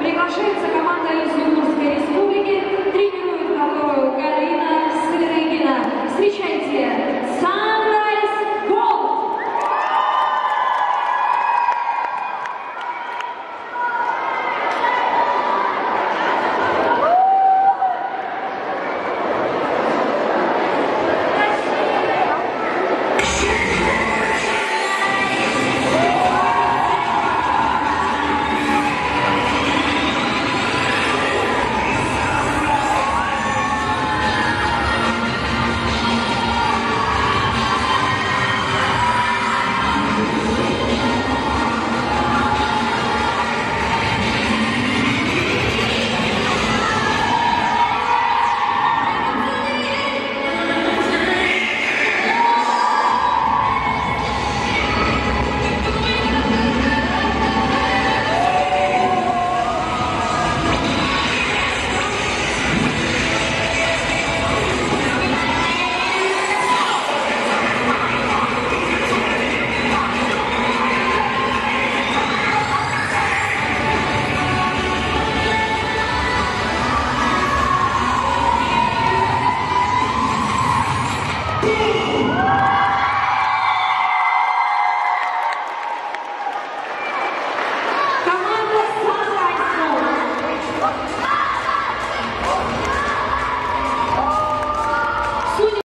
Приглашается команда из Луганской республики, тренирует которую Галина Сырыгина. Встречайте!